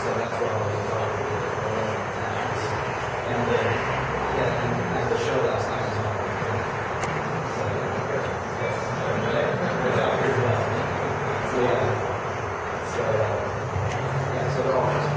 so that's what I was talking about. And then, yeah, and the show last night was on. So, yeah, it got pretty well. So, yeah. So, yeah, so they're all just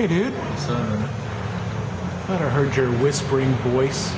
Hey, dude. I thought I heard your whispering voice.